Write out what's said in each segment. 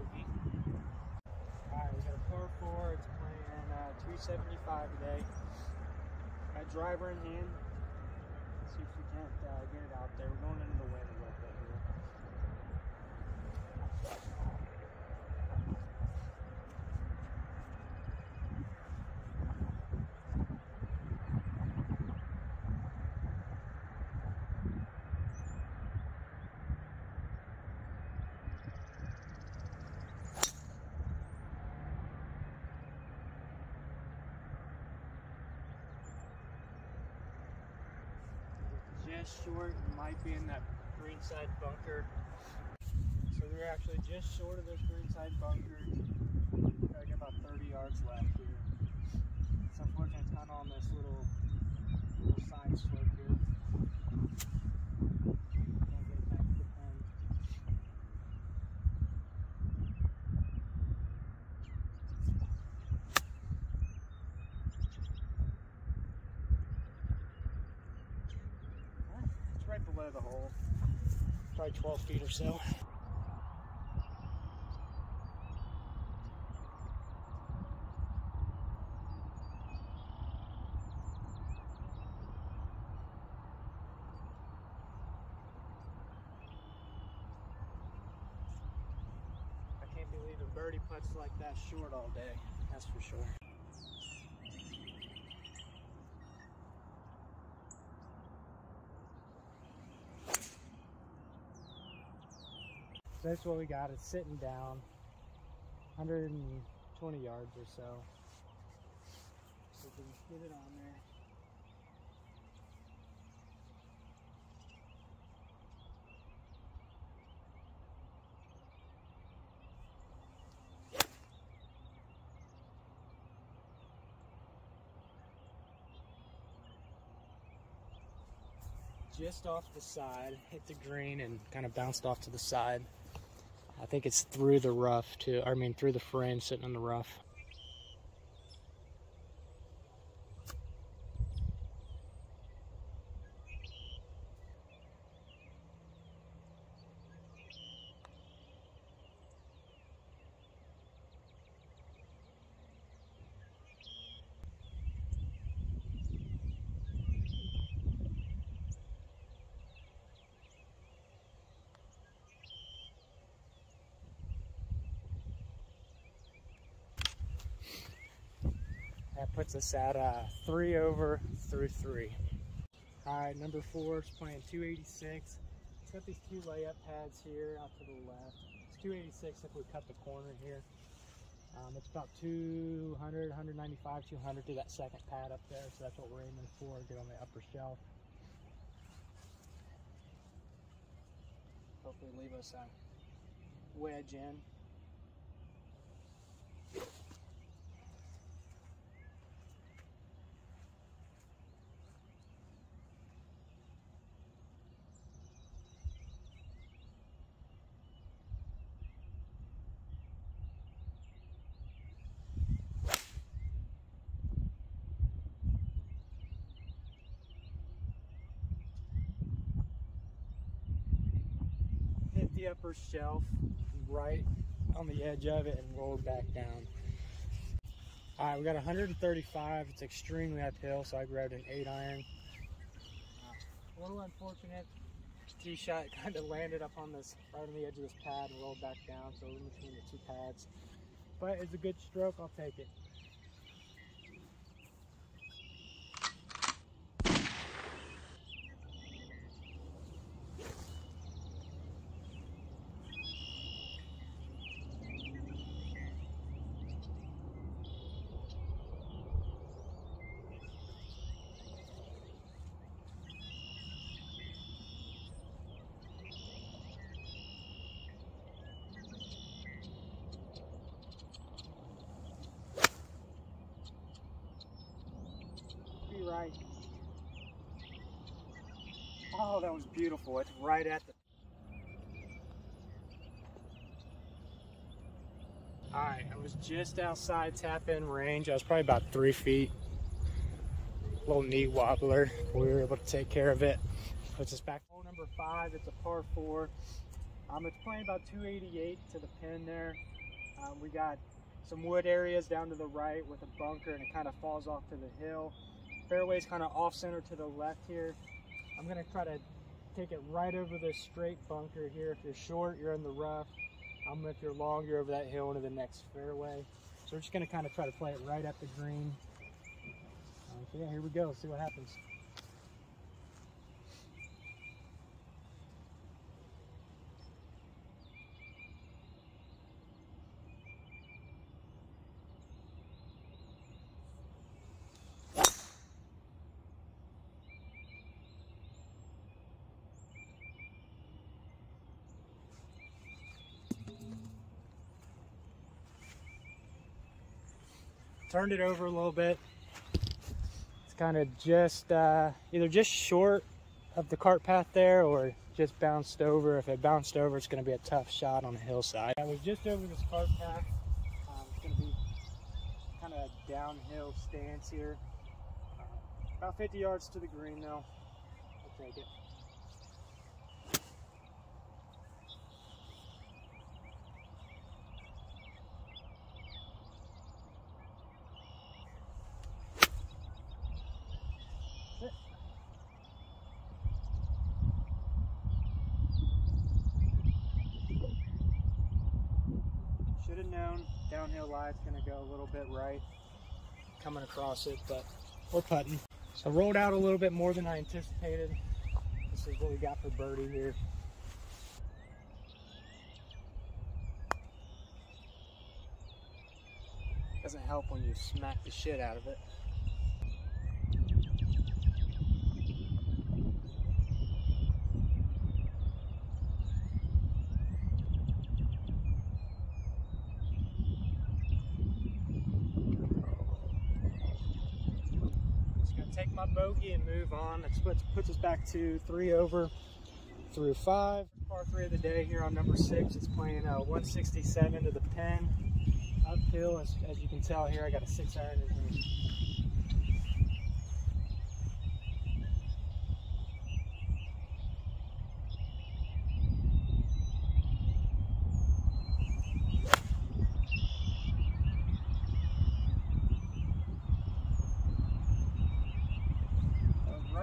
bogey. Alright, we got a par four. It's playing 275 today. Got a driver in hand. Let's see if we can't get it out there. We're going into the wind a little bit here. Just short, might be in that greenside bunker. So they're actually just short of this greenside bunker. Gotta get about 30 yards left here. It's unfortunate it's kind of on this little side slope here. Gotta get it back to the pen. Right below the hole, probably 12 feet or so. I can't believe a birdie putts like that short all day, that's for sure. So that's what we got. It's sitting down 120 yards or so. So we can get it on there. Just off the side, hit the green and kind of bounced off to the side. I think it's through the rough too, I mean through the frame, sitting in the rough. That puts us at 3 over through 3. Alright, number 4 is playing 286. It's got these two layup pads here out to the left. It's 286 if we cut the corner here. It's about 200, 195, 200 to that second pad up there. So that's what we're aiming for, get on the upper shelf. Hopefully leave us a wedge in. The upper shelf right on the edge of it and rolled back down. All right, we got 135. It's extremely uphill, so I grabbed an 8-iron. A little unfortunate. Tee shot kind of landed up on this, right on the edge of this pad, and rolled back down, so in between the two pads. But it's a good stroke, I'll take it. Right. Oh, that was beautiful. It's right at the... Alright, I was just outside tap-in range. I was probably about 3 feet. Little knee wobbler. We were able to take care of it. Puts us back. Hole number 5. It's a par 4. It's playing about 288 to the pin there. We got some wood areas down to the right with a bunker, and it kind of falls off to the hill. Fairway's kind of off center to the left here. I'm gonna try to take it right over this straight bunker here. If you're short, you're in the rough. If you're long, you're over that hill into the next fairway. So we're just gonna kind of try to play it right up the green. Okay, here we go, see what happens. Turned it over a little bit. It's kind of just either just short of the cart path there or just bounced over. If it bounced over, it's going to be a tough shot on the hillside. I was just over this cart path. It's going to be kind of a downhill stance here. About 50 yards to the green though. I'll take it. Known downhill lie, it's going to go a little bit right coming across it, but we're putting. So rolled out a little bit more than I anticipated. This is what we got for birdie here. Doesn't help when you smack the shit out of it. Take my bogey and move on. That's what puts us back to 3 over through 5. Par 3 of the day here on number 6. It's playing 167 to the pin. Uphill, as you can tell here, I got a 6-iron in here.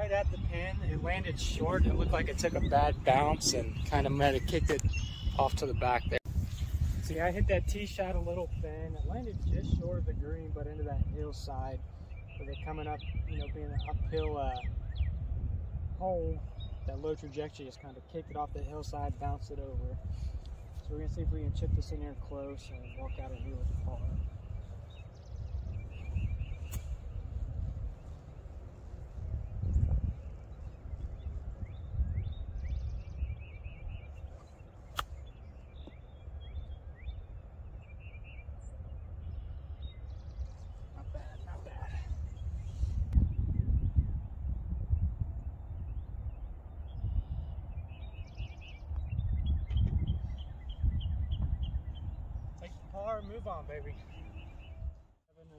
At the pin, it landed short. It looked like it took a bad bounce and kind of might have kicked it off to the back there. See, I hit that tee shot a little thin. It landed just short of the green, but into that hillside. With it coming up, you know, being an uphill hole, that low trajectory just kind of kicked it off the hillside, bounced it over. So we're gonna see if we can chip this in here close and walk out of here with the par. Move on, baby.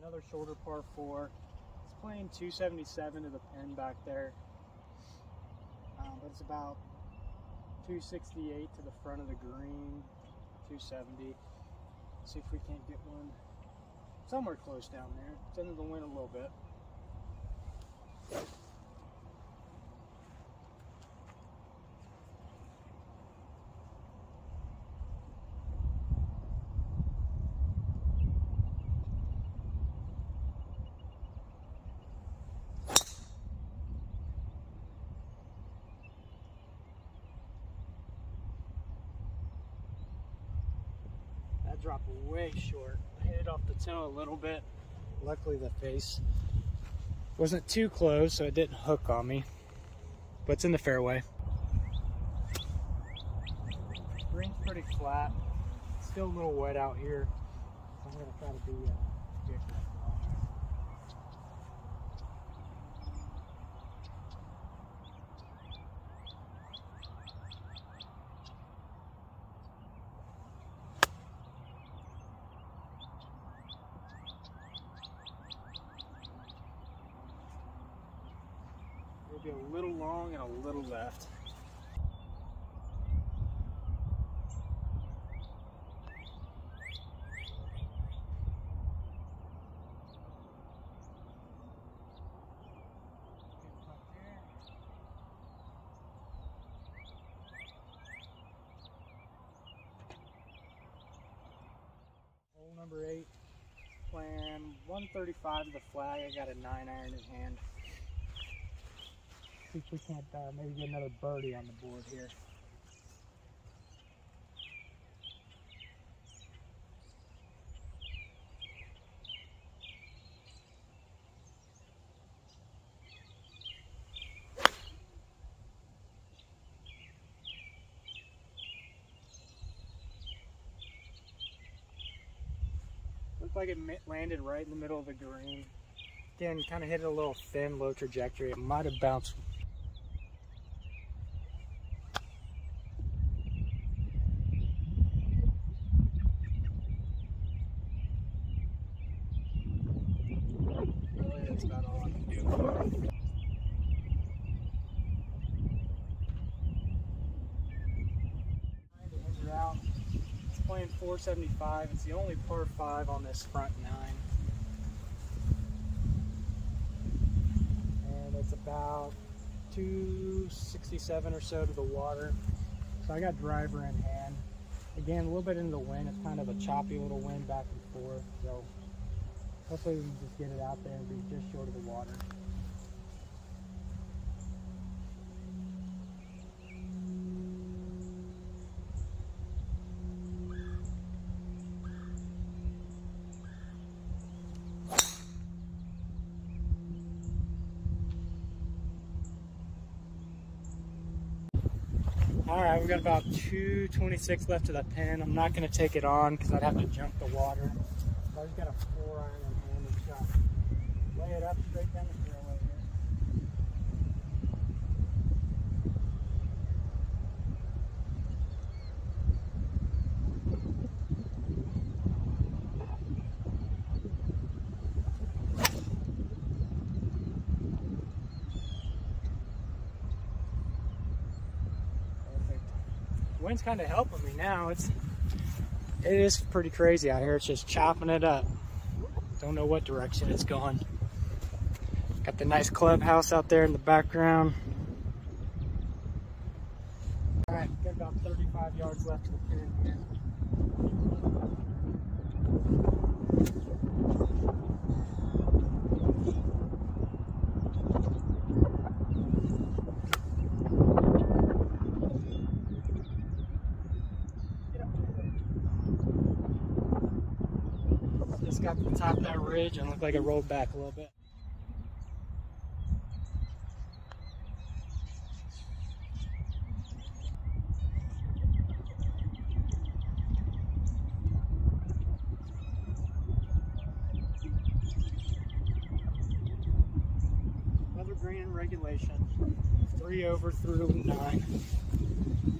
Another shorter par 4. It's playing 277 to the pin back there, but it's about 268 to the front of the green, 270. Let's see if we can't get one somewhere close down there. It's under the wind a little bit. Drop way short. I hit it off the toe a little bit. Luckily the face wasn't too close, so it didn't hook on me. But it's in the fairway. Green's pretty flat. It's still a little wet out here. I'm gonna try to be different. A little long and a little left. number 8, plan 135 to the flag. I got a 9-iron in hand. See if we can't maybe get another birdie on the board here. Like it landed right in the middle of the green. Again, kind of hit a little thin, low trajectory. It might have bounced. Really, that's about all I can do. You're out. Playing 475. It's the only par 5 on this front 9, and it's about 267 or so to the water. So I got driver in hand. Again, a little bit into the wind. It's kind of a choppy little wind back and forth. So hopefully we can just get it out there and be just short of the water. Alright, we've got about 226 left to the pin. I'm not going to take it on because I'd have to jump the water. So I just got a 4-iron in hand and shot. Lay it up straight down the fairway here. Wind's kind of helping me now. It is pretty crazy out here. It's just chopping it up. Don't know what direction it's going. Got the nice clubhouse out there in the background. All right, got about 35 yards left to the pin here. Just got to the top of that ridge and looked like it rolled back a little bit. Another green in regulation. 3 over through 9.